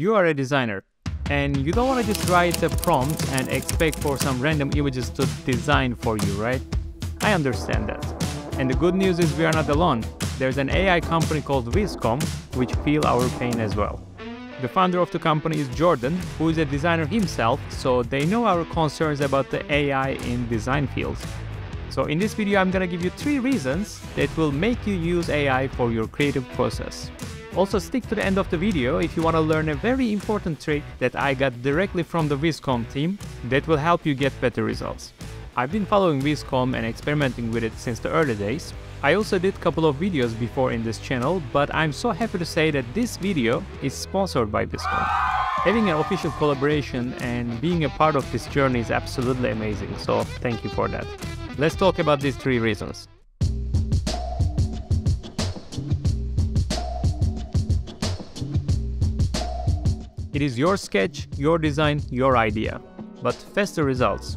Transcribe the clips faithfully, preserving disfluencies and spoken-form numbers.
You are a designer and you don't want to just write a prompt and expect for some random images to design for you, right? I understand that. And the good news is we are not alone. There's an A I company called Vizcom which feel our pain as well. The founder of the company is Jordan, who is a designer himself, so they know our concerns about the A I in design fields. So in this video I'm gonna give you three reasons that will make you use A I for your creative process. Also stick to the end of the video if you want to learn a very important trick that I got directly from the Vizcom team that will help you get better results. I've been following Vizcom and experimenting with it since the early days. I also did a couple of videos before in this channel, but I'm so happy to say that this video is sponsored by Vizcom. Having an official collaboration and being a part of this journey is absolutely amazing, so thank you for that. Let's talk about these three reasons. It is your sketch, your design, your idea, but faster results.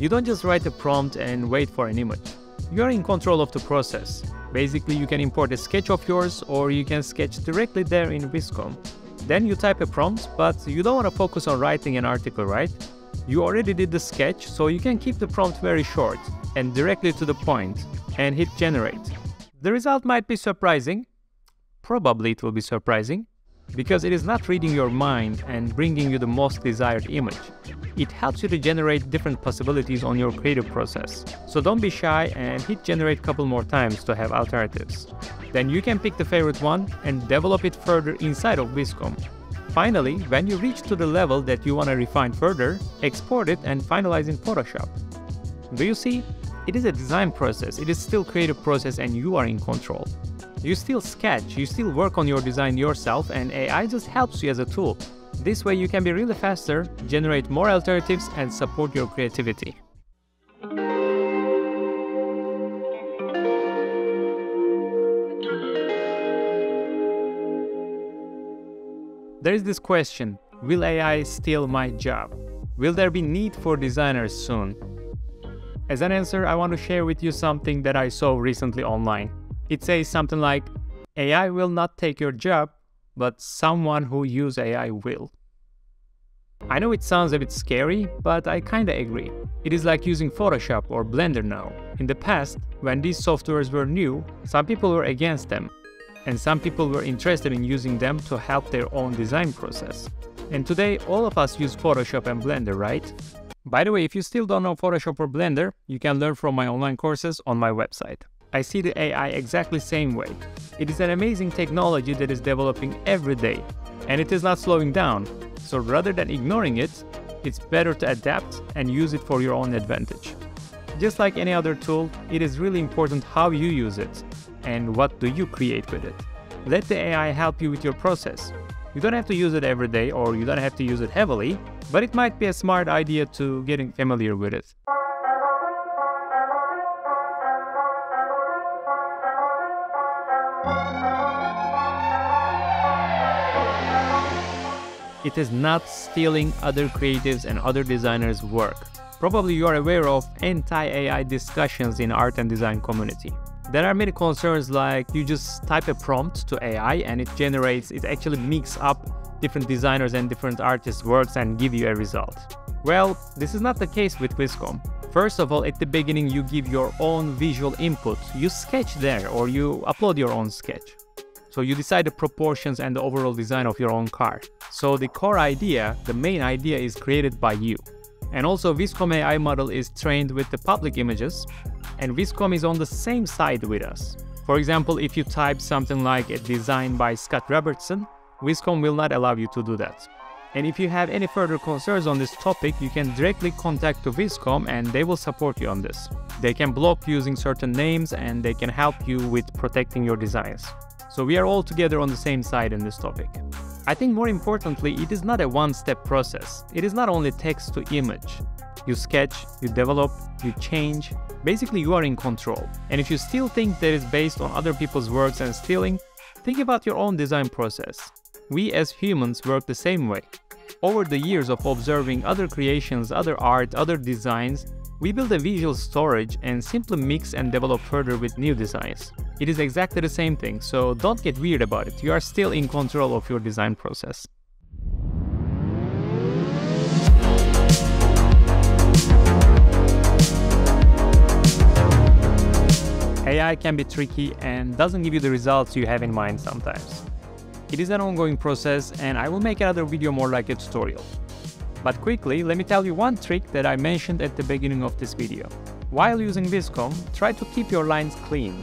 You don't just write a prompt and wait for an image. You are in control of the process. Basically, you can import a sketch of yours or you can sketch directly there in Vizcom. Then you type a prompt, but you don't want to focus on writing an article, right? You already did the sketch, so you can keep the prompt very short and directly to the point and hit generate. The result might be surprising. Probably it will be surprising because it is not reading your mind and bringing you the most desired image. It helps you to generate different possibilities on your creative process. So don't be shy and hit generate a couple more times to have alternatives. Then you can pick the favorite one and develop it further inside of Vizcom. Finally, when you reach to the level that you want to refine further, export it and finalize in Photoshop. Do you see? It is a design process, it is still creative process and you are in control. You still sketch, you still work on your design yourself and A I just helps you as a tool. This way you can be really faster, generate more alternatives and support your creativity. There is this question, will A I steal my job? Will there be need for designers soon? As an answer, I want to share with you something that I saw recently online. It says something like, A I will not take your job, but someone who uses A I will. I know it sounds a bit scary, but I kinda agree. It is like using Photoshop or Blender now. In the past, when these softwares were new, some people were against them. And some people were interested in using them to help their own design process. And today, all of us use Photoshop and Blender, right? By the way, if you still don't know Photoshop or Blender, you can learn from my online courses on my website. I see the A I exactly same way. It is an amazing technology that is developing every day, and it is not slowing down. So rather than ignoring it, it's better to adapt and use it for your own advantage. Just like any other tool, it is really important how you use it. And what do you create with it? Let the A I help you with your process. You don't have to use it every day or you don't have to use it heavily, but it might be a smart idea to getting familiar with it. It is not stealing other creatives and other designers' work. Probably you are aware of anti-A I discussions in art and design community. There are many concerns like you just type a prompt to A I and it generates, it actually mixes up different designers and different artists' works and give you a result. Well, this is not the case with Vizcom. First of all, at the beginning you give your own visual input. You sketch there or you upload your own sketch. So you decide the proportions and the overall design of your own car. So the core idea, the main idea is created by you. And also Vizcom A I model is trained with the public images. And Vizcom is on the same side with us. For example, if you type something like a design by Scott Robertson, Vizcom will not allow you to do that. And if you have any further concerns on this topic, you can directly contact the Vizcom and they will support you on this. They can block using certain names and they can help you with protecting your designs. So we are all together on the same side in this topic. I think more importantly, it is not a one-step process. It is not only text to image. You sketch, you develop, you change. Basically, you are in control. And if you still think that is based on other people's works and stealing, think about your own design process. We as humans work the same way. Over the years of observing other creations, other art, other designs, we build a visual storage and simply mix and develop further with new designs. It is exactly the same thing, so don't get weird about it. You are still in control of your design process. A I can be tricky and doesn't give you the results you have in mind sometimes. It is an ongoing process, and I will make another video more like a tutorial. But quickly, let me tell you one trick that I mentioned at the beginning of this video. While using Vizcom, try to keep your lines clean.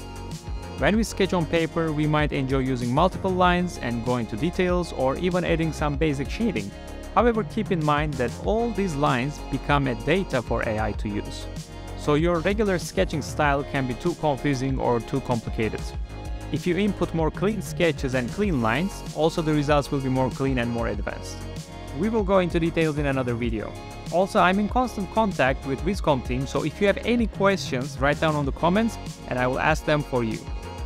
When we sketch on paper, we might enjoy using multiple lines and going to details or even adding some basic shading. However, keep in mind that all these lines become a data for A I to use. So your regular sketching style can be too confusing or too complicated. If you input more clean sketches and clean lines, also the results will be more clean and more advanced. We will go into details in another video. Also, I'm in constant contact with Vizcom team, so if you have any questions, write down on the comments and I will ask them for you.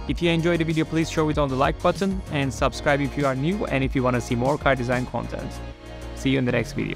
If you enjoyed the video, please show it on the like button and subscribe if you are new and if you want to see more car design content. See you in the next video.